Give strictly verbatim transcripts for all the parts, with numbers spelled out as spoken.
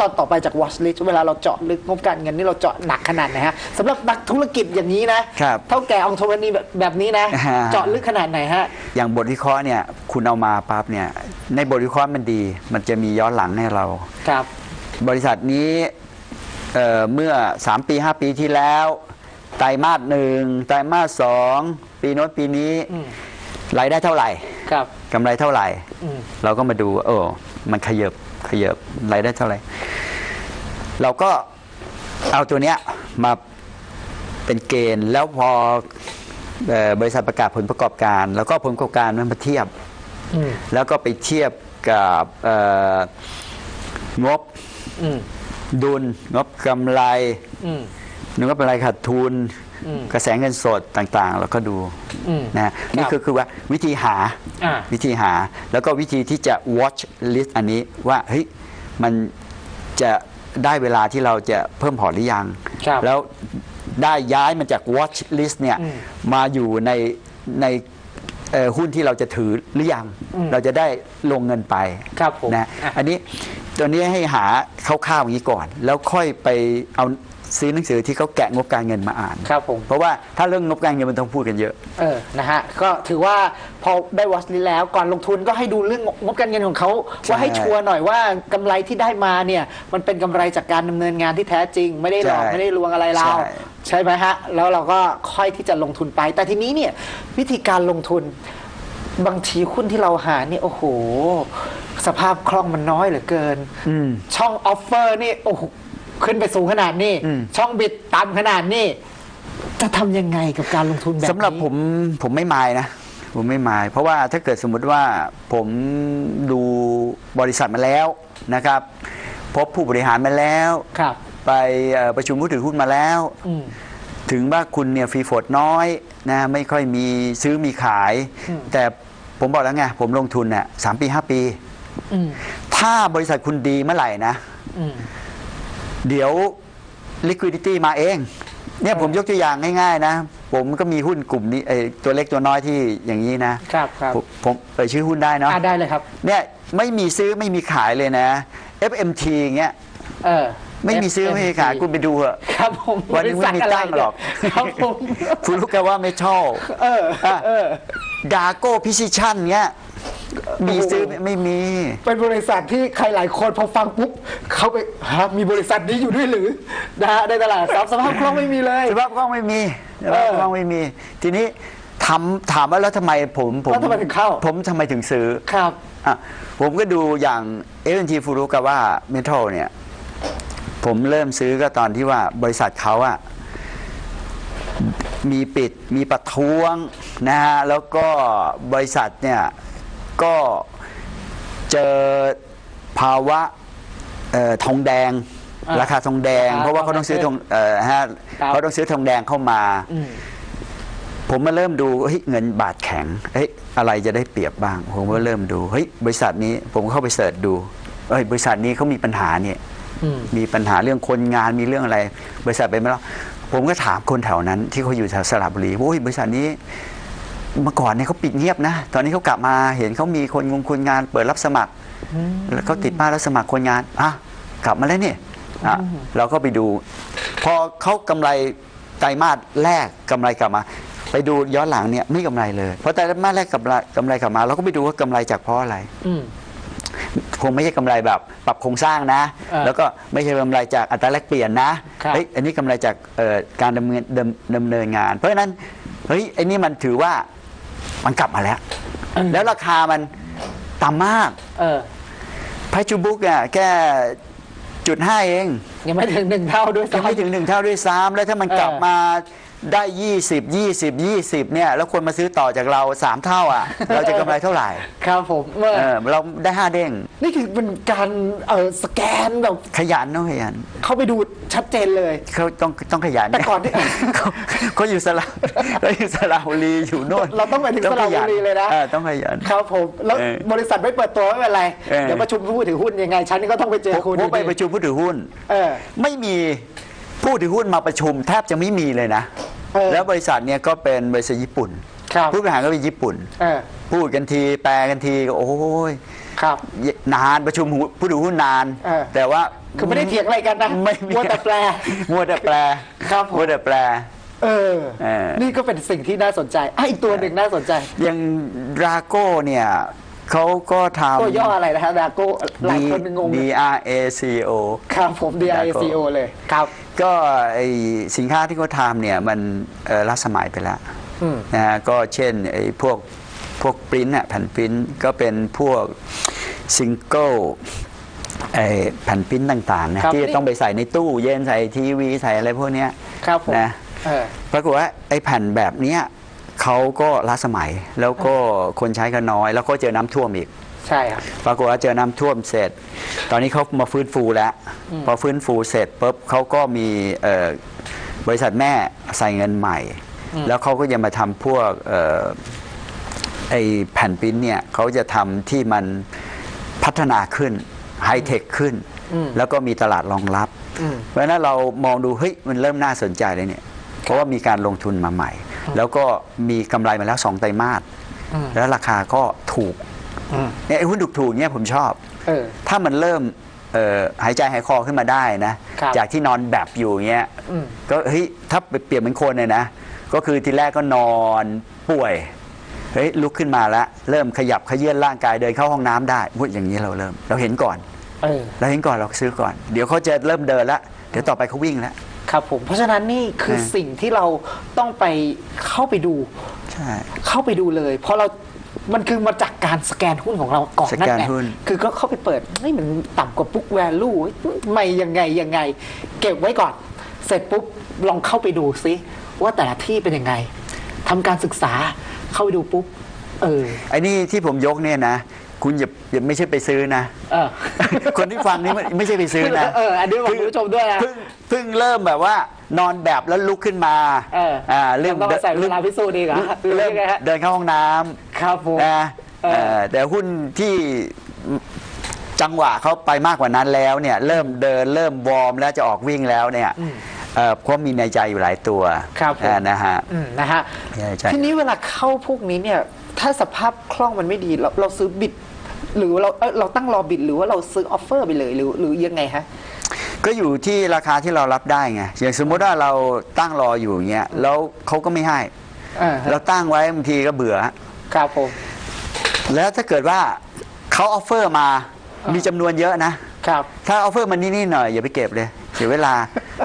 ตอนต่อไปจาก watch list เวลาเราเจาะลึกงบการเงินนี่เราเจาะหนักขนาดไหนฮะสำหรับนักธุรกิจอย่างนี้นะเท่าแก่องค์ทวนีแบบนี้นะเจาะลึกขนาดไหนฮะอย่างบทวิเคราะห์เนี่ยคุณเอามาปั๊บเนี่ยในบทวิเคราะห์มันดีมันจะมีย้อนหลังให้เราครับบริษัทนี้เอ่อเมื่อสามปีห้าปีที่แล้วไตรมาสหนึ่งไตรมาสสองปีโน้นปีนี้รายได้เท่าไหร่ครับกำไรเท่าไหร่เราก็มาดูเออมันขยับขยับรายได้เท่าไหร่เราก็เอาตัวเนี้ยมาเป็นเกณฑ์แล้วพอบริษัทประกาศผลประกอบการแล้วก็ผลประกอบการมันมาเทียบแล้วก็ไปเทียบกับงบดุลงบกำไรนึกว่าเป็นอะไรขาดทุนกระแสเงินสดต่างๆเราก็ดูนะนี่คือคือว่าวิธีหาวิธีหาแล้วก็วิธีที่จะ watch list อันนี้ว่าเฮ้ยมันจะได้เวลาที่เราจะเพิ่มพอร์ตหรือยังแล้วได้ย้ายมันจาก watch list เนี่ยมาอยู่ในในหุ้นที่เราจะถือหรือยังเราจะได้ลงเงินไปนะอันนี้ตัวนี้ให้หาคร่าวๆอย่างนี้ก่อนแล้วค่อยไปเอาซื้อหนังสือที่เขาแกะงบการเงินมาอ่านครับผมเพราะว่าถ้าเรื่องงบการเงินมันต้องพูดกันเยอะเออนะฮะก็ถือว่าพอได้วอชลิสต์แล้วก่อนลงทุนก็ให้ดูเรื่องงบการเงินของเขาว่าให้ชัวร์หน่อยว่ากำไรที่ได้มาเนี่ยมันเป็นกำไรจากการดำเนินงานที่แท้จริงไม่ได้หลอกไม่ได้ลวงอะไรเราใช่ไหมฮะแล้วเราก็ค่อยที่จะลงทุนไปแต่ทีนี้เนี่ยวิธีการลงทุนบางทีหุ้นที่เราหาเนี่ยโอ้โหสภาพคล่องมันน้อยเหลือเกินช่องออฟเฟอร์นี่โอ้โหขึ้นไปสูงขนาดนี้ช่องบิดต่ำขนาดนี้จะทำยังไงกับการลงทุนแบบนี้สำหรับผมผมไม่มายนะผมไม่มายเพราะว่าถ้าเกิดสมมุติว่าผมดูบริษัทมาแล้วนะครับพบผู้บริหารมาแล้วไปประชุมผู้ถือหุ้นมาแล้วถึงว่าคุณเนี่ยฟรีโฟลต์น้อยนะไม่ค่อยมีซื้อมีขายแต่ผมบอกแล้วไงผมลงทุนเนี่ยสามปีห้าปีถ้าบริษัทคุณดีเมื่อไหร่นะเดี๋ยว liquidity มาเองเนี่ยผมยกตัวอย่างง่ายๆนะผมก็มีหุ้นกลุ่มนี้ตัวเล็กตัวน้อยที่อย่างนี้นะครับผมเอ่ยชื่อหุ้นได้เนาะได้เลยครับเนี่ยไม่มีซื้อไม่มีขายเลยนะ เอฟ เอ็ม ที อย่างเงี้ยเออไม่มีซื้อไม่มีขายคุณไปดูเหอะครับผมวันนี้ไม่มีตั้งหรอกครับผมคุณรู้กันว่าไม่ชอบเออเออดาโก้พิซิชั่นเงี้ยมีซื้อไม่มีเป็นบริษัทที่ใครหลายคนพอฟังปุ๊บเขาไปฮะมีบริษัทนี้อยู่ด้วยหรือนะฮะในตลาดสภาพคล่องไม่มีเลยสภาพคล่องไม่มีสภาพคล่องไม่มีทีนี้ถามถามว่าแล้วทำไมผมผมทำไมถึงเข้าผมทำไมถึงซื้อครับอ่ะผมก็ดูอย่างเอเวนทีฟูรุกาวะเมทัลเนี่ยผมเริ่มซื้อก็ตอนที่ว่าบริษัทเขาอ่ะมีปิดมีประท้วงนะฮะแล้วก็บริษัทเนี่ยก็เจอภาวะทองแดงราคาทองแดงเพราะว่าเขาต้องซื้อทองฮะเขาต้องซื้อทองแดงเข้ามาผมมาเริ่มดูเฮ้ยเงินบาทแข็งเฮ้ยอะไรจะได้เปรียบบ้างผมก็เริ่มดูเฮ้ยบริษัทนี้ผมเข้าไปเสิร์ชดูเฮ้ยบริษัทนี้เขามีปัญหาเนี่ยมีปัญหาเรื่องคนงานมีเรื่องอะไรบริษัทเป็นไหมล่ะผมก็ถามคนแถวนั้นที่เขาอยู่แถวสระบุรีโอ้ยบริษัทนี้เมื่อก่อนเนี่ยเขาปิดเงียบนะตอนนี้เขากลับมาเห็นเขามีคนงงคนงานเปิดรับสมัครแล้วเขาติดป้ายรับสมัครคนงานอ่ะกลับมาแล้วนี่อ่ะเราก็ไปดูพอเขากำไรไตรมาสแรกกำไรกลับมาไปดูย้อนหลังเนี่ยไม่กำไรเลยเพราะไตรมาสแรกกับกำไรกลับมาเราก็ไปดูว่ากำไรจากเพราะอะไรคงไม่ใช่กำไรแบบปรับโครงสร้างนะแล้วก็ไม่ใช่กำไรจากอัตราแลกเปลี่ยนนะเฮ้ยอันนี้กำไรจากการดำเนินดำเนินงานเพราะฉะนั้นเฮ้ยอันนี้มันถือว่ามันกลับมาแล้วแล้วราคามันต่ำมากไพจูบุ๊กเนี่ยแค่จุดห้าเองยังไม่ถึงหนึ่งเท่าด้วยซ้ำยังไม่ถึงหนึ่งเท่าด้วยซ้ำแล้วถ้ามันกลับมาได้ยี่สิบยี่สิบยี่สิบเนี่ยแล้วคนมาซื้อต่อจากเราสามเท่าอ่ะเราจะกำไรเท่าไหร่ครับผมเราได้ห้าเด้งนี่คือเป็นการสแกนแบบขยันเนาะขยันเข้าไปดูชัดเจนเลยเขาต้องต้องขยันแต่ก่อนที่เขาอยู่สระเราอยู่สระบุรีอยู่โน่นเราต้องไปถึงสระบุรีเลยนะต้องขยันครับผมแล้วบริษัทไม่เปิดตัวไม่เป็นไรเดี๋ยวประชุมผู้ถือหุ้นยังไงฉันก็ต้องไปเจอคุณผมไปประชุมผู้ถือหุ้นไม่มีผู้ถือหุ้นมาประชุมแทบจะไม่มีเลยนะแล้วบริษัทเนี่ยก็เป็นบริษัทญี่ปุ่นผู้บริหารก็เป็นญี่ปุ่นพูดกันทีแปลกันทีก็โอ้ยนานประชุมผู้ถือหุ้นนานแต่ว่า คือไม่ได้เถียงอะไรกันนะมัวแต่แปลมัวแต่แปลครับมัวแต่แปลเออนี่ก็เป็นสิ่งที่น่าสนใจอีกตัวหนึ่งน่าสนใจอย่างดราโก้เนี่ยเขาก็ทำก็ย่ออะไรนะฮะดราโก้หลายคนงง D R A C O ครับผม D R A C O เลยครับก็สินค้าที่เขาทำเนี่ยมันล้าสมัยไปแล้วนะฮะก็เช่นไอ้พวกพวกปริ้นท์อะแผ่นปริ้นท์ก็เป็นพวกซิงเกิลแผ่นปริ้นท์ต่างๆนะที่ต้องไปใส่ในตู้เย็นใส่ทีวีใส่อะไรพวกเนี้ยนะปรากฏว่าไอ้แผ่นแบบเนี้ยเขาก็ล้าสมัยแล้วก็คนใช้ก็น้อยแล้วก็เจอน้ำท่วมอีกใช่ครับปรากฏว่าเจอน้ำท่วมเสร็จตอนนี้เขามาฟื้นฟูแล้วพอฟื้นฟูเสร็จปุ๊บเขาก็มีบริษัทแม่ใส่เงินใหม่แล้วเขาก็ยังมาทำพวกไอ้แผ่นปริ้นเนี่ยเขาจะทำที่มันพัฒนาขึ้นไฮเทคขึ้นแล้วก็มีตลาดรองรับเพราะฉะนั้นเรามองดูเฮ้ยมันเริ่มน่าสนใจเลยเนี่ยเพราะว่ามีการลงทุนมาใหม่แล้วก็มีกำไรมาแล้วสองไตรมาสแล้วราคาก็ถูกเนี่ยไอ้หุ้นถูกๆเนี่ยผมชอบถ้ามันเริ่มหายใจหายคอขึ้นมาได้นะจากที่นอนแบบอยู่เงี้ยก็เฮ้ยถ้าเปรียบเป็นคนเลยนะก็คือทีแรกก็นอนป่วยเฮ้ยลุกขึ้นมาแล้วเริ่มขยับเขยื้อนร่างกายเดินเข้าห้องน้ำได้พูดอย่างนี้เราเริ่มเราเห็นก่อนเราเห็นก่อนเราซื้อก่อนเดี๋ยวเขาจะเริ่มเดินละเดี๋ยวต่อไปเขาวิ่งแล้วครับผมเพราะฉะนั้นนี่คือสิ่งที่เราต้องไปเข้าไปดูใช่เข้าไปดูเลยเพราะเรามันคือมาจากการสแกนหุ้นของเราก่อนนั่นแหละคือก็เข้าไปเปิดนี่มันต่ำกว่าบุ๊กแวลูไม่ยังไงยังไงเก็บไว้ก่อนเสร็จปุ๊บลองเข้าไปดูซิว่าแต่ละที่เป็นยังไงทำการศึกษาเข้าไปดูปุ๊บเออไอ้นี่ที่ผมยกเนี่ยนะคุณอย่าอย่าไม่ใช่ไปซื้อนะคนที่ฟังนี่ไม่ใช่ไปซื้อนะเอออันนี้บอกคุณผู้ชมด้วยนะเพิ่งเริ่มแบบว่านอนแบบแล้วลุกขึ้นมาอ่าเริ่มใส่เวลาพิสูจน์ดีกว่าเริ่มเดินเข้าห้องน้ำครับผมนะแต่หุ้นที่จังหวะเขาไปมากกว่านั้นแล้วเนี่ยเริ่มเดินเริ่มวอร์มแล้วจะออกวิ่งแล้วเนี่ยเพราะมีในใจอยู่หลายตัวนะฮะนะฮะทีนี้เวลาเข้าพวกนี้เนี่ยถ้าสภาพคล่องมันไม่ดีเราเราซื้อบิดหรือเราเราตั้งรอบิดหรือว่าเราซื้อออฟเฟอร์ไปเลยหรือหรือยังไงฮะก็อยู่ที่ราคาที่เรารับได้ไงอย่างสมมติว่าเราตั้งรออยู่เงี้ยแล้วเขาก็ไม่ให้เราตั้งไว้บางทีก็เบื่อครับผมแล้วถ้าเกิดว่าเขาออฟเฟอร์มามีจำนวนเยอะนะครับถ้าออฟเฟอร์มันนี่ๆหน่อยอย่าไปเก็บเลยเสียเวลา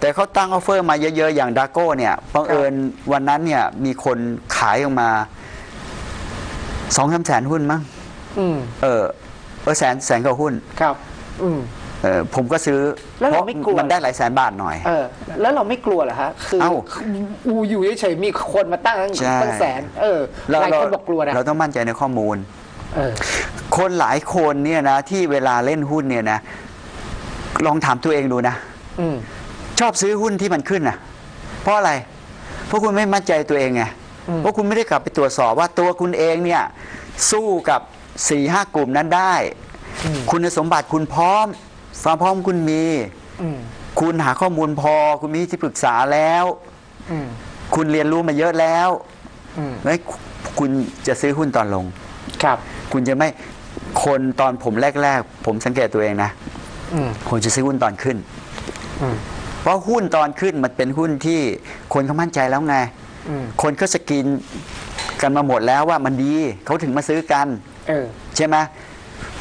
แต่เขาตั้งออฟเฟอร์มาเยอะๆอย่างดราโก้เนี่ยบังเอิญวันนั้นเนี่ยมีคนขายออกมาสองสามแสนหุ้นมั้งเออเออแสนแสนกว่าหุ้นครับอืมเออผมก็ซื้อแล้วเราไม่กลัวมันได้หลายแสนบาทหน่อยเออแล้วเราไม่กลัวเหรอฮะคืออูอยู่เฉยๆมีคนมาตั้งตั้งแสนเออหลายคนบอกกลัวนะเราต้องมั่นใจในข้อมูลเออคนหลายคนเนี่ยนะที่เวลาเล่นหุ้นเนี่ยนะลองถามตัวเองดูนะอืมชอบซื้อหุ้นที่มันขึ้นนะเพราะอะไรเพราะคุณไม่มั่นใจตัวเองไงเพราะคุณไม่ได้กลับไปตรวจสอบว่าตัวคุณเองเนี่ยสู้กับสี่ห้ากลุ่มนั้นได้คุณสมบัติคุณพร้อมความพร้อมคุณมีคุณหาข้อมูลพอคุณมีที่ปรึกษาแล้วคุณเรียนรู้มาเยอะแล้วไม่คุณจะซื้อหุ้นตอนลงครับคุณจะไม่คนตอนผมแรกๆผมสังเกตตัวเองนะผมจะซื้อหุ้นตอนขึ้นเพราะหุ้นตอนขึ้นมันเป็นหุ้นที่คนเขามั่นใจแล้วไงคนก็สกินกันมาหมดแล้วว่ามันดีเขาถึงมาซื้อกันใช่ไหม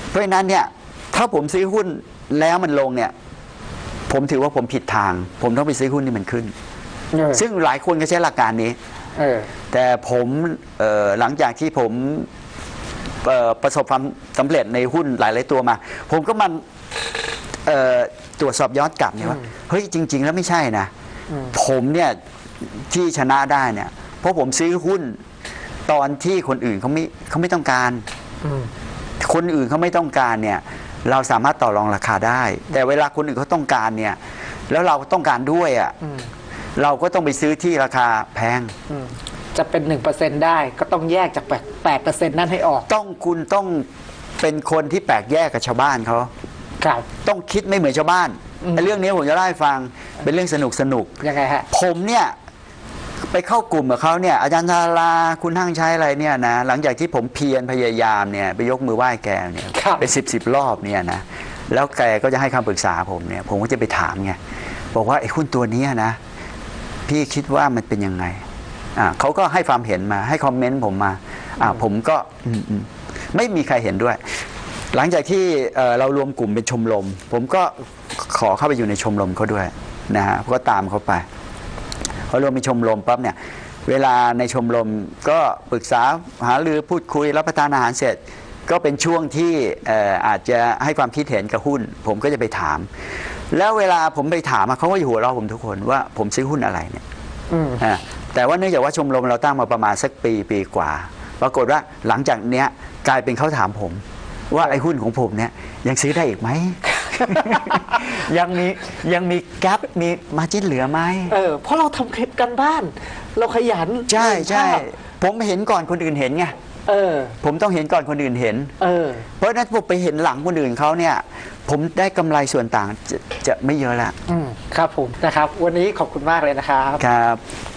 เพราะฉะนั้นเนี่ยถ้าผมซื้อหุ้นแล้วมันลงเนี่ยผมถือว่าผมผิดทางผมต้องไปซื้อหุ้นที่มันขึ้นซึ่งหลายคนก็ใช้หลักการนี้แต่ผมหลังจากที่ผมประสบความสำเร็จในหุ้นหลายๆตัวมาผมก็มันตรวจสอบย้อนกลับเนี่ยว่าเฮ้ยจริงๆแล้วไม่ใช่นะผมเนี่ยที่ชนะได้เนี่ยเพราะผมซื้อหุ้นตอนที่คนอื่นเขาไม่เขาไม่ต้องการคนอื่นเขาไม่ต้องการเนี่ยเราสามารถต่อรองราคาได้แต่เวลาคนอื่นเขาต้องการเนี่ยแล้วเราต้องการด้วยอ่ะเราก็ต้องไปซื้อที่ราคาแพงจะเป็น หนึ่งเปอร์เซ็นต์ ได้ก็ต้องแยกจาก แปดเปอร์เซ็นต์ นั่นให้ออกต้องคุณต้องเป็นคนที่แปลกแยกกับชาวบ้านเขาครับต้องคิดไม่เหมือนชาวบ้านเรื่องนี้ผมจะเล่าให้ฟังเป็นเรื่องสนุกสนุกยังไงฮะผมเนี่ยไปเข้ากลุ่มกับเขาเนี่ยอาจารย์ธาราคุณห้างใช้อะไรเนี่ยนะหลังจากที่ผมเพียรพยายามเนี่ยไปยกมือไหว้แกเนี่ยเป็นสิบสิบรอบเนี่ยนะ แล้วแกก็จะให้คำปรึกษาผมเนี่ยผมก็จะไปถามไงบอกว่าไอ้หุ้นตัวนี้นะพี่คิดว่ามันเป็นยังไงอ่าเขาก็ให้ความเห็นมาให้คอมเมนต์ผมมาอ่าผมก็ไม่มีใครเห็นด้วยหลังจากที่เรารวมกลุ่มเป็นชมรมผมก็ขอเข้าไปอยู่ในชมรมเขาด้วยนะฮะก็ตามเขาไปพอรวมเป็นชมรมปั๊บเนี่ยเวลาในชมรมก็ปรึกษาหารือพูดคุยรับประทานอาหารเสร็จก็เป็นช่วงที่อาจจะให้ความคิดเห็นกับหุ้นผมก็จะไปถามแล้วเวลาผมไปถามเขาก็อยู่หัวเราะผมทุกคนว่าผมซื้อหุ้นอะไรเนี่ยแต่ว่าเนื่องจากว่าชมรมเราตั้งมาประมาณสักปีปีกว่าปรากฏว่าหลังจากเนี้ยกลายเป็นเขาถามผมว่าไอ้หุ้นของผมเนี่ยยังซื้อได้อีกไหม ยังมียังมีแก๊ปมีมาร์จิ้นเหลือไหมเออเพราะเราทำคลิปกันบ้านเราขยันใช่ใช่ผมเห็นก่อนคนอื่นเห็นไงเออผมต้องเห็นก่อนคนอื่นเห็นเออเพราะนั้นผมไปเห็นหลังคนอื่นเขาเนี่ยผมได้กำไรส่วนต่างจะไม่เยอะละอืมครับผมนะครับวันนี้ขอบคุณมากเลยนะครับครับ